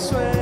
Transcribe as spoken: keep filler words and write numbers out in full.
swear.